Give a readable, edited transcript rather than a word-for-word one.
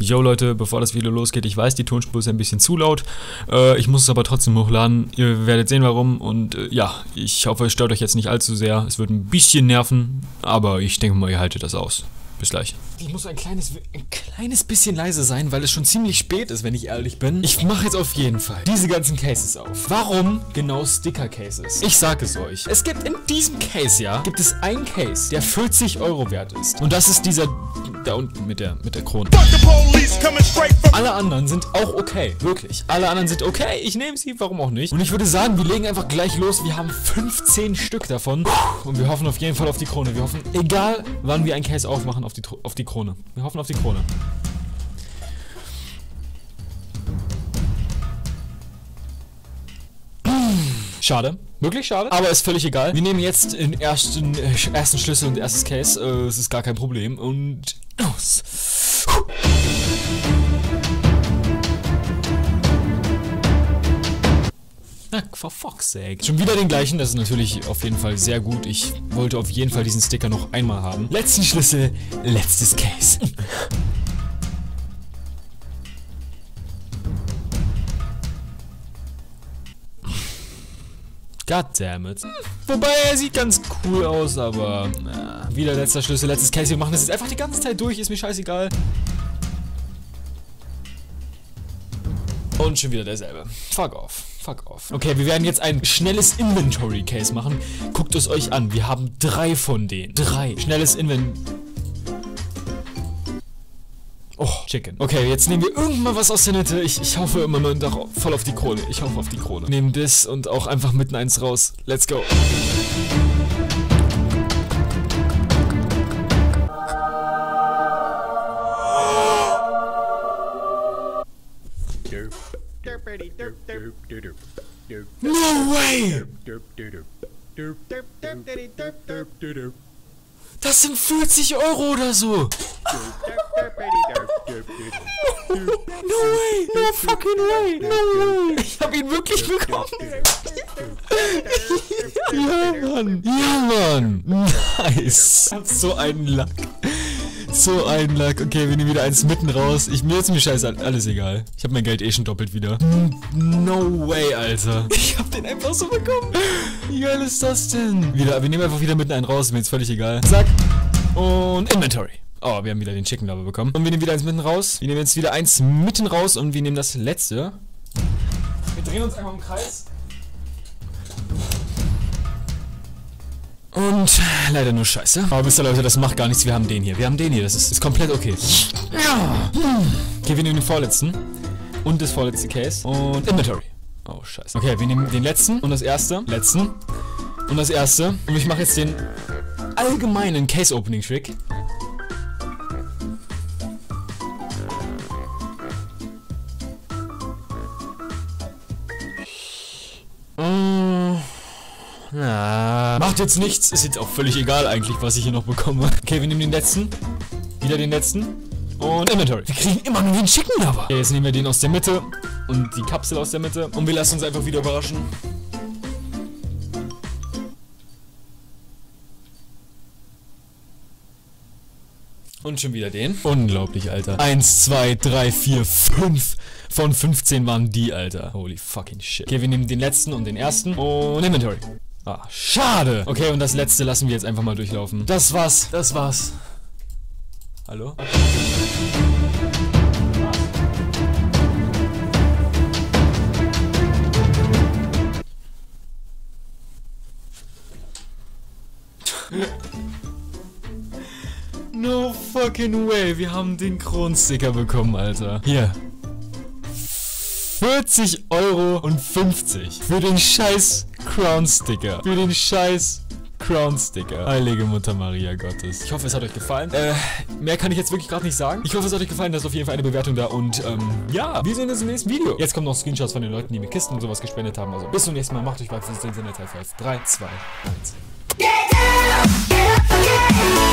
Yo Leute, bevor das Video losgeht, ich weiß, die Tonspur ist ein bisschen zu laut, ich muss es aber trotzdem hochladen, ihr werdet sehen warum und ja, ich hoffe es stört euch jetzt nicht allzu sehr, es wird ein bisschen nerven, aber ich denke mal ihr haltet das aus. Bis gleich. Ich muss ein kleines bisschen leise sein, weil es schon ziemlich spät ist, wenn ich ehrlich bin. Ich mache jetzt auf jeden Fall diese ganzen Cases auf. Warum genau Sticker-Cases? Ich sage es euch. Es gibt in diesem Case, ja, gibt es einen Case, der 40 Euro wert ist. Und das ist dieser da unten mit der Krone. Alle anderen sind auch okay. Wirklich. Alle anderen sind okay. Ich nehme sie, warum auch nicht. Und ich würde sagen, wir legen einfach gleich los. Wir haben 15 Stück davon. Und wir hoffen auf jeden Fall auf die Krone. Wir hoffen, egal wann wir einen Case aufmachen, auf die Krone. Wir hoffen auf die Krone. Schade. Wirklich schade. Aber ist völlig egal. Wir nehmen jetzt den ersten Schlüssel und erstes Case. Es ist gar kein Problem. Und los. Na, for fuck's sake. Schon wieder den gleichen, das ist natürlich auf jeden Fall sehr gut. Ich wollte auf jeden Fall diesen Sticker noch einmal haben. Letzten Schlüssel, letztes Case. Goddammit. Wobei, er sieht ganz cool aus, aber wieder letzter Schlüssel, letztes Case. Wir machen das jetzt einfach die ganze Zeit durch, ist mir scheißegal. Und schon wieder derselbe. Fuck off. Fuck off. Okay, wir werden jetzt ein schnelles Inventory-Case machen. Guckt es euch an. Wir haben 3 von denen. 3. Schnelles Inventory. Oh, Chicken. Okay, jetzt nehmen wir irgendwann was aus der Nette. Ich hoffe immer nur darauf, voll auf die Krone. Ich hoffe auf die Krone. Nehmen das und auch einfach mitten eins raus. Let's go. No way! Das sind 40 Euro oder so! No way! No fucking way! No way! Ich hab ihn wirklich bekommen! Ja, Mann! Ja, Mann! Nice! So einen Lack! So ein Lack. Okay, wir nehmen wieder eins mitten raus. Mir ist mir scheiße, alles egal. Ich habe mein Geld eh schon doppelt wieder. No way, Alter. Ich habe den einfach so bekommen. Wie geil ist das denn? Wir nehmen einfach wieder mitten einen raus. Mir ist völlig egal. Zack. Und Inventory. Oh, wir haben wieder den Chicken Lover bekommen. Und wir nehmen wieder eins mitten raus. Wir nehmen jetzt wieder eins mitten raus und wir nehmen das letzte. Wir drehen uns einfach im Kreis. Und leider nur Scheiße. Aber wisst ihr Leute, das macht gar nichts. Wir haben den hier. Das ist komplett okay. Ja. Okay, wir nehmen den vorletzten. Und das vorletzte Case. Und Inventory. Oh, Scheiße. Okay, wir nehmen den letzten. Und das erste. Letzten. Und das erste. Und ich mache jetzt den allgemeinen Case-Opening-Trick. Macht jetzt nichts, ist jetzt auch völlig egal eigentlich, was ich hier noch bekomme. Okay, wir nehmen den letzten, wieder den letzten und Inventory. Wir kriegen immer nur den Chicken Lover. Okay, jetzt nehmen wir den aus der Mitte und die Kapsel aus der Mitte und wir lassen uns einfach wieder überraschen. Und schon wieder den. Unglaublich, Alter. 1, 2, 3, 4, 5 von 15 waren die, Alter. Holy fucking shit. Okay, wir nehmen den letzten und den ersten und Inventory. Ah, schade. Okay, und das letzte lassen wir jetzt einfach mal durchlaufen. Das war's. Das war's. Hallo? No fucking way. Wir haben den Kronsticker bekommen, Alter. Hier. 40,50 € für den scheiß Crown-Sticker. Für den scheiß Crown-Sticker. Heilige Mutter Maria Gottes. Ich hoffe, es hat euch gefallen. Mehr kann ich jetzt wirklich gerade nicht sagen. Ich hoffe, es hat euch gefallen. Da ist auf jeden Fall eine Bewertung da. Und ja, wir sehen uns im nächsten Video. Jetzt kommen noch Screenshots von den Leuten, die mir Kisten und sowas gespendet haben. Also bis zum nächsten Mal. Macht euch was. Das ist der Teil 5. 3, 2, 1.